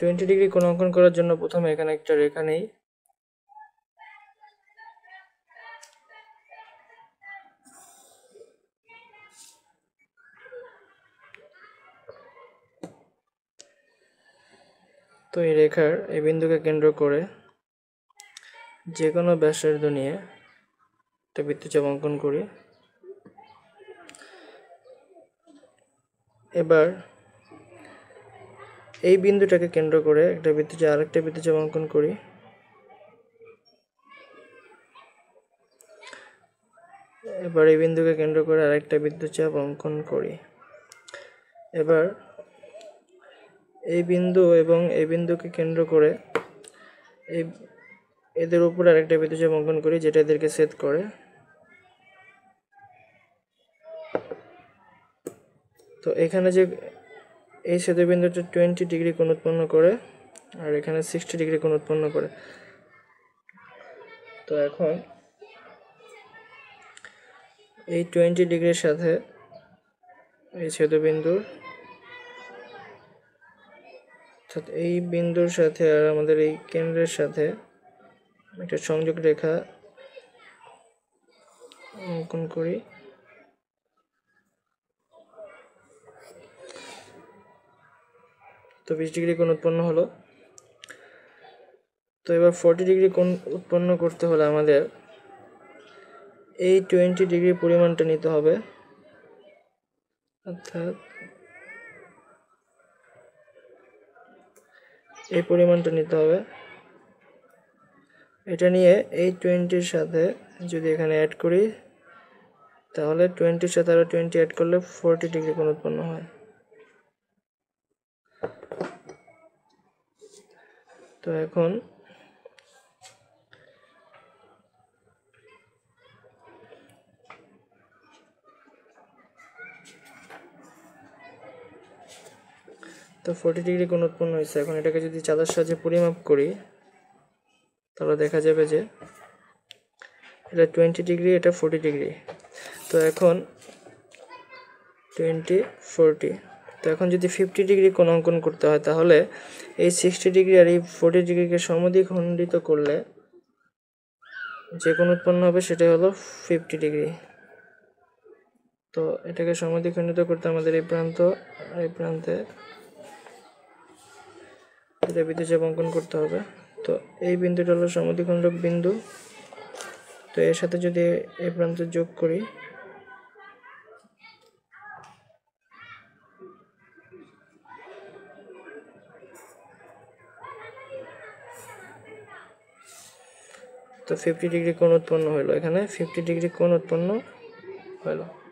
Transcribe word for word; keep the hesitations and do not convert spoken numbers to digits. Twenty degree কোণ অঙ্কন করার জন্য প্রথমে এখানে একটা রেখা নেই। তো এই রেখার এই বিন্দুকে কেন্দ্র করে যে কোনো ব্যাসার্ধ নিয়ে একটা বৃত্তচাপ অঙ্কন করি। এবার এই বিন্দুটাকে কেন্দ্র করে একটা বৃত্তচাপ আরেকটা বৃত্তচাপ অঙ্কন করি। এবার এই বিন্দুকে কেন্দ্র করে আরেকটা বৃত্তচাপ অঙ্কন করি। এবার এই বিন্দু এবং এই বিন্দুকে কেন্দ্র করে এই এদের উপর আরেকটা বৃত্তচাপ অঙ্কন করি যেটা এদেরকে ছেদ করে। তো এখানে যে এই ছেদবিন্দুটা টোয়েন্টি ডিগ্রি কোণ উৎপন্ন করে আর এখানে সিক্সটি ডিগ্রি কোণ উৎপন্ন করে। তো এখন এই টোয়েন্টি ডিগ্রির সাথে এই ছেদবিন্দুর অর্থাৎ এই বিন্দুর সাথে আর আমাদের এই কেন্দ্রের সাথে একটা সংযোগ রেখা অঙ্কন করি। তো বিশ ডিগ্রি কোণ উৎপন্ন হলো। তো এবার ফর্টি ডিগ্রি কোণ উৎপন্ন করতে হলে আমাদের এই টোয়েন্টি ডিগ্রি পরিমাণটা নিতে হবে, অর্থাৎ এই পরিমাণটা নিতে হবে। এটা নিয়ে এই টোয়েন্টির সাথে যদি এখানে অ্যাড করি তাহলে টোয়েন্টির সাথে আরও টোয়েন্টি অ্যাড করলে ফোরটি ডিগ্রি কোণ উৎপন্ন হয়। তো এখন তো ফোরটি ডিগ্রি কোণ উৎপন্ন হয়েছে। এখন এটাকে যদি চাঁদার সাহায্যে পরিমাপ করি তাহলে দেখা যাবে যে এটা টোয়েন্টি ডিগ্রি, এটা ফোরটি ডিগ্রি। তো এখন টোয়েন্টি ফোরটি। তো এখন যদি ফিফটি ডিগ্রি কোণ অঙ্কন করতে হয় তাহলে এই সিক্সটি ডিগ্রি আর এই ফোরটি ডিগ্রিকে সমদ্বিখণ্ডিত করলে যে কোণ উৎপন্ন হবে সেটাই হলো ফিফটি ডিগ্রি। তো এটাকে সমদ্বিখণ্ডিত করতে আমাদের এই প্রান্ত আর এই প্রান্তে এটা বৃত্তচাপ অঙ্কন করতে হবে। তো এই বিন্দুটা হলো সমদ্বিখণ্ডক বিন্দু। তো এর সাথে যদি এই প্রান্ত যোগ করি তো ফিফটি ডিগ্রি কোণ উৎপন্ন হইলো, এখানে ফিফটি ডিগ্রি কোণ উৎপন্ন হইলো।